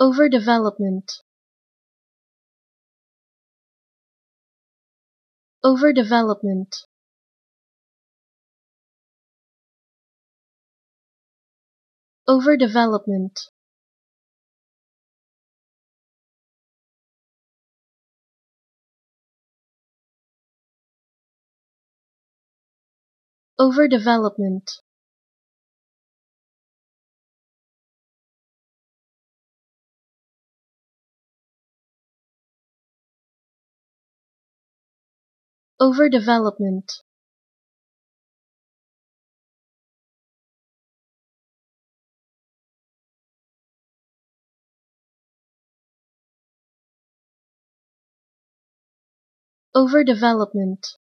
Over-Development. Over-Development. Over-Development. Over-Development. Over-Development. Over-Development.